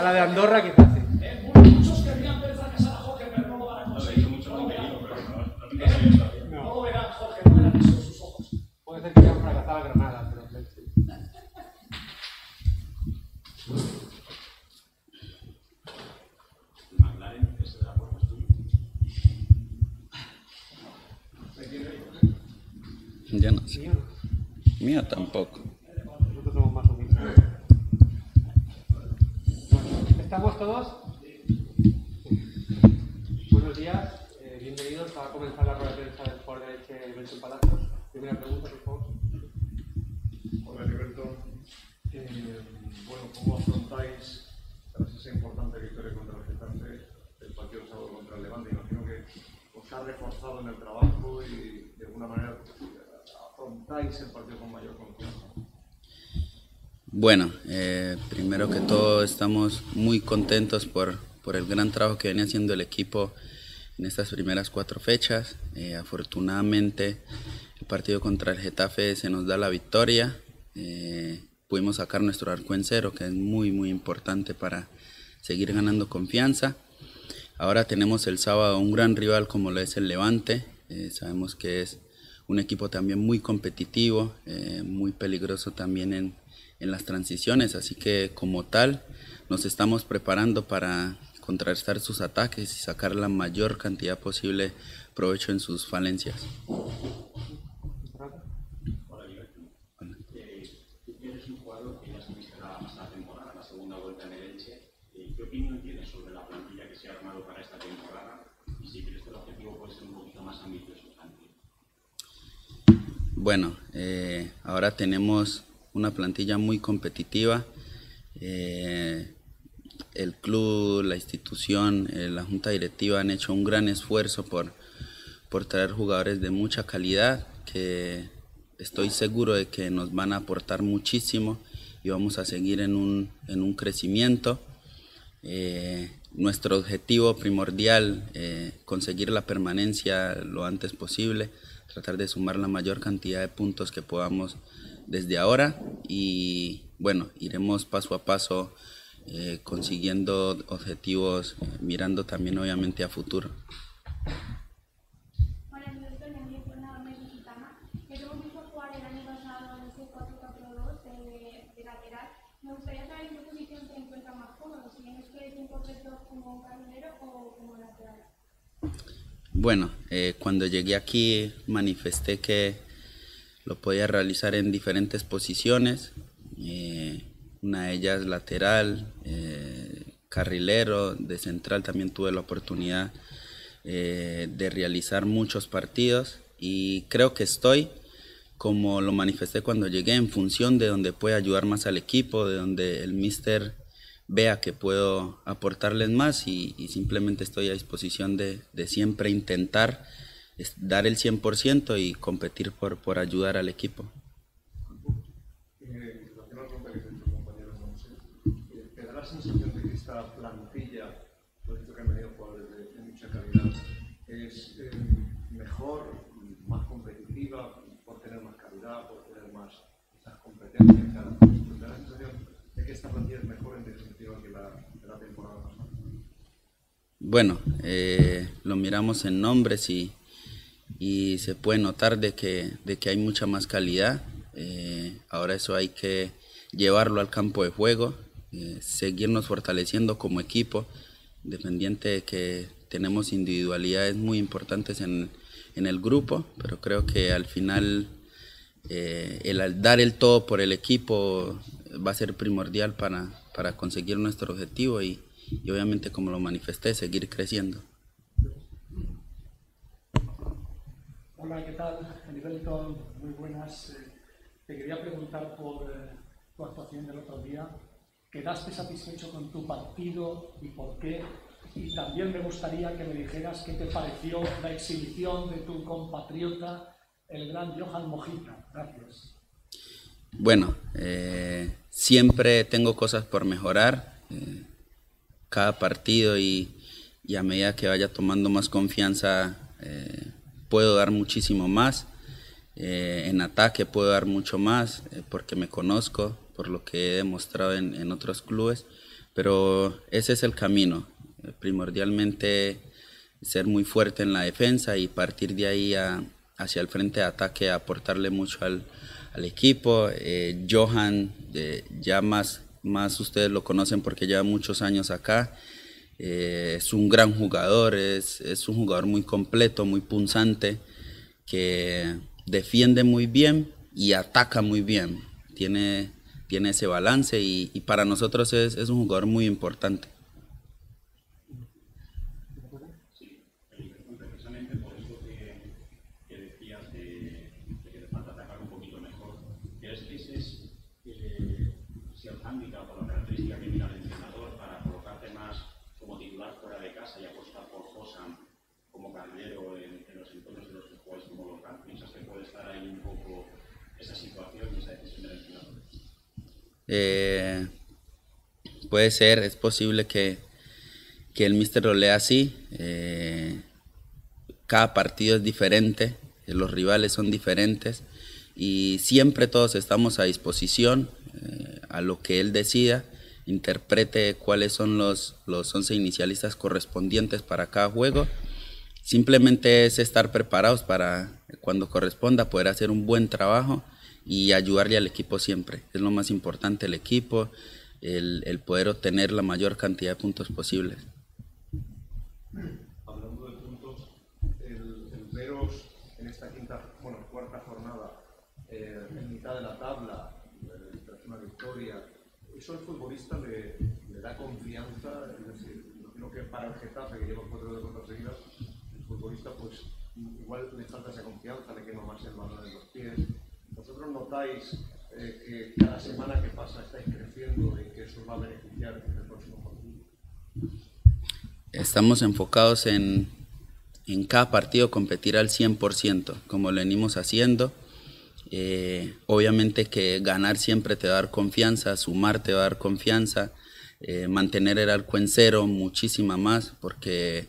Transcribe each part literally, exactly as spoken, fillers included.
a la de Andorra quizás sí. Muchos querrían ver fracasar a Jorge, pero no lo van a conseguir. No lo verán, Jorge, no verán eso en sus ojos. Puede ser que hayan fracasado a Granada, pero... Yo no sé. Mío tampoco. Nosotros somos más humildes. ¿Estamos todos? Buenos días, eh, bienvenidos. Va a comenzar la rueda de prensa del Sport de Elche, Helibelton Palacios. Primera pregunta, por favor. Hola, Helibelton. Eh, bueno, ¿cómo afrontáis tras esa importante victoria contra el Getafe, el partido del sábado contra el Levante? Imagino que os ha reforzado en el trabajo y de alguna manera afrontáis el partido con mayor confianza. Bueno, eh, primero que todo estamos muy contentos por, por el gran trabajo que viene haciendo el equipo en estas primeras cuatro fechas. Eh, afortunadamente el partido contra el Getafe se nos da la victoria. Eh, pudimos sacar nuestro arco en cero, que es muy muy importante para seguir ganando confianza. Ahora tenemos el sábado un gran rival como lo es el Levante. Eh, sabemos que es un equipo también muy competitivo, eh, muy peligroso también en, en las transiciones. Así que como tal nos estamos preparando para contrarrestar sus ataques y sacar la mayor cantidad posible provecho en sus falencias. Bueno, eh, ahora tenemos una plantilla muy competitiva, eh, el club, la institución, eh, la junta directiva han hecho un gran esfuerzo por, por traer jugadores de mucha calidad que estoy seguro de que nos van a aportar muchísimo y vamos a seguir en un, en un crecimiento. Eh, nuestro objetivo primordial es eh, conseguir la permanencia lo antes posible, tratar de sumar la mayor cantidad de puntos que podamos desde ahora y bueno, iremos paso a paso eh, consiguiendo objetivos, eh, mirando también obviamente a futuro. Bueno, eh, cuando llegué aquí manifesté que lo podía realizar en diferentes posiciones, eh, una de ellas lateral, eh, carrilero, de central también tuve la oportunidad eh, de realizar muchos partidos y creo que estoy, como lo manifesté cuando llegué, en función de donde pueda ayudar más al equipo, de donde el míster vea que puedo aportarles más y, y simplemente estoy a disposición de, de siempre intentar dar el cien por ciento y competir por, por ayudar al equipo. En relación a la pregunta que te he hecho, compañero, ¿te da la sensación de que esta plantilla, por esto que han venido jugadores de mucha calidad, es eh, mejor, más competitiva, por tener más calidad, por tener más esas competencias? ¿Te da la sensación de que esta plantilla es mejor en definitiva que la, que la temporada pasada? Bueno, eh, lo miramos en nombres y, y se puede notar de que, de que hay mucha más calidad. Eh, ahora eso hay que llevarlo al campo de juego, eh, seguirnos fortaleciendo como equipo, independiente de que tenemos individualidades muy importantes en, en el grupo, pero creo que al final eh, el dar el todo por el equipo va a ser primordial para, para conseguir nuestro objetivo y, y obviamente, como lo manifesté, seguir creciendo. Hola, ¿qué tal? Helibelton, muy buenas. Eh, te quería preguntar por eh, tu actuación del otro día. ¿Quedaste satisfecho con tu partido y por qué? Y también me gustaría que me dijeras qué te pareció la exhibición de tu compatriota, el gran Johan Mojica. Gracias. Bueno, eh, siempre tengo cosas por mejorar, eh, cada partido y, y a medida que vaya tomando más confianza eh, puedo dar muchísimo más, eh, en ataque puedo dar mucho más eh, porque me conozco, por lo que he demostrado en, en otros clubes, Pero ese es el camino, primordialmente ser muy fuerte en la defensa y partir de ahí a, hacia el frente de ataque, a aportarle mucho al, al equipo. Eh, Johan, eh, ya más, más ustedes lo conocen porque lleva muchos años acá. Eh, es un gran jugador, es, es un jugador muy completo, muy punzante, que defiende muy bien y ataca muy bien. Tiene, tiene ese balance y, y para nosotros es, es un jugador muy importante. Eh, puede ser, es posible que, que el míster lo lea así. Eh, cada partido es diferente, los rivales son diferentes y siempre todos estamos a disposición eh, a lo que él decida, interprete cuáles son los, los once inicialistas correspondientes para cada juego. Simplemente es estar preparados para cuando corresponda poder hacer un buen trabajo y ayudarle al equipo siempre. Es lo más importante, el equipo, el, el poder obtener la mayor cantidad de puntos posibles. Hablando de puntos, el, el veros en esta quinta, bueno, cuarta jornada, eh, en mitad de la tabla, eh, tras una victoria, ¿eso al futbolista le, le da confianza? Es decir, creo que para el Getafe, que lleva cuatro derrotas seguidas, el futbolista pues igual le falta esa confianza, le quema más el balón en los pies. ¿Vosotros notáis eh, que cada semana que pasa estáis creciendo y que eso os va a beneficiar en el próximo partido? Estamos enfocados en, en cada partido competir al cien por ciento, como lo venimos haciendo. Eh, obviamente que ganar siempre te va a dar confianza, sumar te va a dar confianza, eh, mantener el arco en cero, muchísima más, porque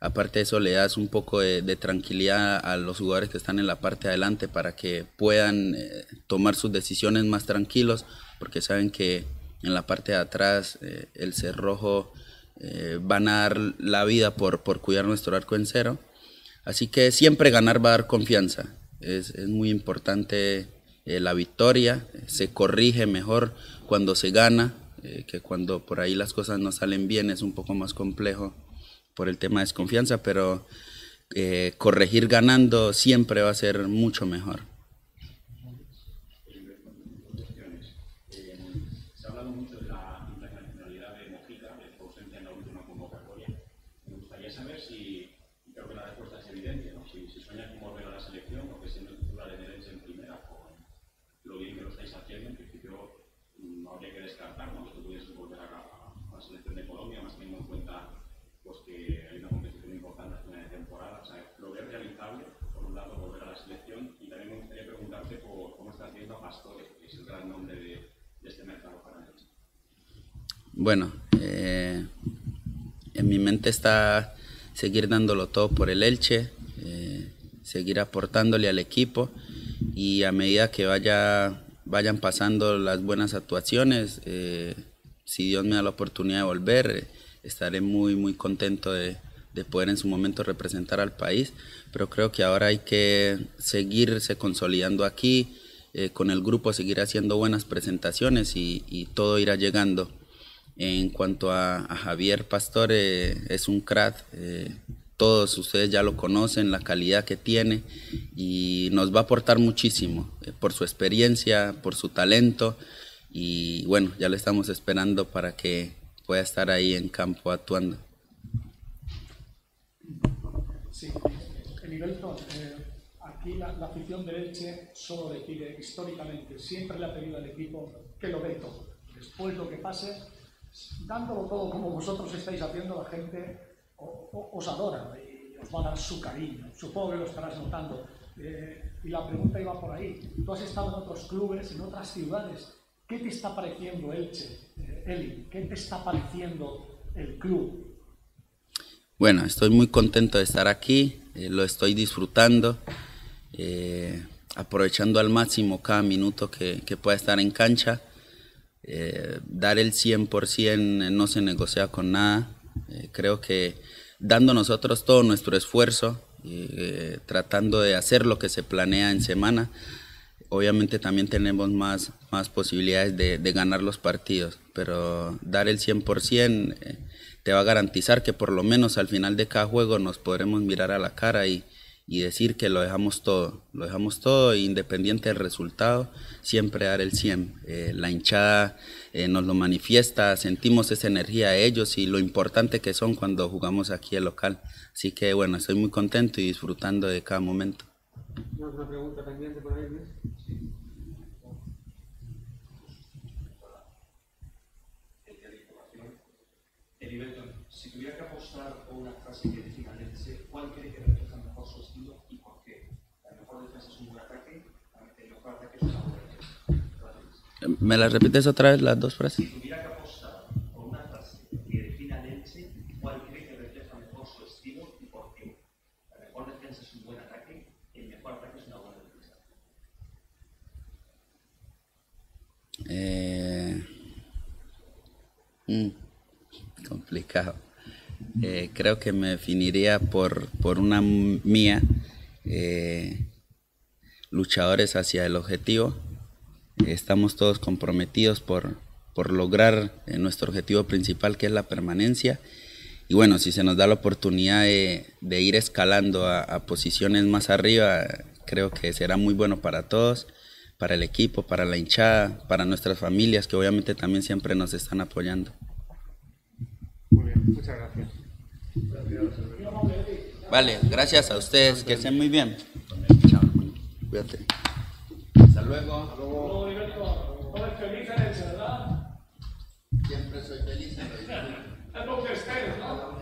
aparte de eso le das un poco de, de tranquilidad a los jugadores que están en la parte de adelante para que puedan eh, tomar sus decisiones más tranquilos, porque saben que en la parte de atrás eh, el cerrojo eh, van a dar la vida por, por cuidar nuestro arco en cero. Así que siempre ganar va a dar confianza, es, es muy importante eh, la victoria, se corrige mejor cuando se gana, eh, que cuando por ahí las cosas no salen bien es un poco más complejo por el tema de desconfianza, pero eh, corregir ganando siempre va a ser mucho mejor. Se ha hablado mucho de la internacionalidad de Mojica, de su ausencia en la última convocatoria. Me gustaría saber si, creo que la respuesta es evidente, ¿no? si, si sueña con volver a la selección o que siendo titular en el Elche en primera, con lo bien que lo estáis haciendo, en principio no habría que descartar cuando tú pudieses volver a la, a la selección de Colombia, más teniendo en cuenta pues que hay una competición importante al final de temporada. O sea, lo que es realizable, por un lado, volver a la selección, y también me gustaría preguntarte por cómo estás viendo a Pastore, que es el gran nombre de, de este mercado para él. Bueno, eh, en mi mente está seguir dándolo todo por el Elche, eh, seguir aportándole al equipo, y a medida que vaya, vayan pasando las buenas actuaciones, eh, si Dios me da la oportunidad de volver, eh, estaré muy muy contento de, de poder en su momento representar al país, pero creo que ahora hay que seguirse consolidando aquí, eh, con el grupo seguir haciendo buenas presentaciones y, y todo irá llegando. En cuanto a, a Javier Pastore, eh, es un crack, eh, todos ustedes ya lo conocen, la calidad que tiene y nos va a aportar muchísimo eh, por su experiencia, por su talento y bueno, ya lo estamos esperando para que pueda estar ahí en campo actuando. Sí, Helibelton, eh, aquí la, la afición del Elche solo le pide, históricamente, siempre le ha pedido al equipo que lo dé todo. Después lo que pase, dándolo todo como vosotros estáis haciendo, la gente o, o, os adora y os va a dar su cariño. Supongo que lo estarás notando. Eh, y la pregunta iba por ahí. Tú has estado en otros clubes, en otras ciudades. ¿Qué te está pareciendo Elche, Eli? ¿Qué te está pareciendo el club? Bueno, estoy muy contento de estar aquí, eh, lo estoy disfrutando, eh, aprovechando al máximo cada minuto que, que pueda estar en cancha. eh, dar el cien por ciento, no se negocia con nada. Eh, creo que dando nosotros todo nuestro esfuerzo, eh, tratando de hacer lo que se planea en semana, obviamente también tenemos más, más posibilidades de, de ganar los partidos, pero dar el cien por ciento te va a garantizar que por lo menos al final de cada juego nos podremos mirar a la cara y, y decir que lo dejamos todo, lo dejamos todo independiente del resultado, siempre dar el cien por ciento. Eh, la hinchada eh, nos lo manifiesta, sentimos esa energía de ellos y lo importante que son cuando jugamos aquí el local. Así que bueno, estoy muy contento y disfrutando de cada momento. ¿Una pregunta pendiente por ahí, Luis? Helibelton, si tuviera que apostar por una frase que defina al Elche, ¿cuál cree que refleja mejor su estilo y por qué? ¿La mejor defensa es un buen ataque? ¿El mejor ataque es un buen ataque? ¿Me las repites otra vez las dos frases? Si tuviera que apostar por una frase que defina al Elche, ¿cuál cree que refleja mejor su estilo y por qué? ¿La mejor defensa es un buen ataque? ¿El mejor ataque es una buena defensa? Eh... Mm. Complicado. Eh, creo que me definiría por, por una mía, eh, luchadores hacia el objetivo. Eh, estamos todos comprometidos por, por lograr eh, nuestro objetivo principal, que es la permanencia. Y bueno, si se nos da la oportunidad de, de ir escalando a, a posiciones más arriba, creo que será muy bueno para todos, para el equipo, para la hinchada, para nuestras familias, que obviamente también siempre nos están apoyando. Muy bien, muchas gracias. Vale, gracias a ustedes, que estén muy bien. Chao. Cuídate. Hasta luego. Hasta luego. Siempre soy feliz. Es lo que estés, ¿no?